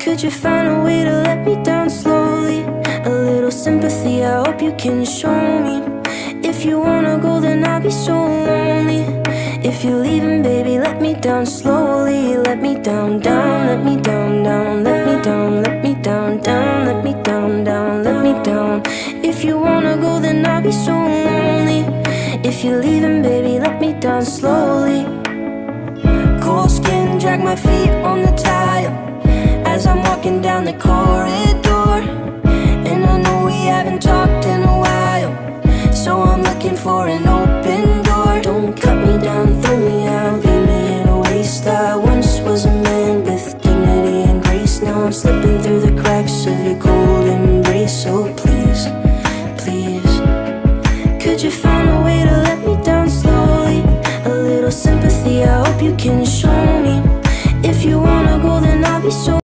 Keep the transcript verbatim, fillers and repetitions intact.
Could you find a way to let me down slowly? A little sympathy, I hope you can show me. If you wanna go, then I'll be so lonely. If you're leaving, baby, let me down slowly. Let me down, down, let me down, down. Let me down, let me down, down. Let me down, down, let me down. If you wanna go, then I'll be so lonely. If you're leaving, baby, let me down slowly. Cold skin, drag my feet on the tile as I'm walking down the corridor. And I know we haven't talked in a while, so I'm looking for an open door. Don't cut me down, throw me out, leave me in a waste. I once was a man with dignity and grace. Now I'm slipping through the cracks of your cold embrace. So please, please, could you find a way to let me down slowly? A little sympathy, I hope you can show me. If you wanna go, then I'll be so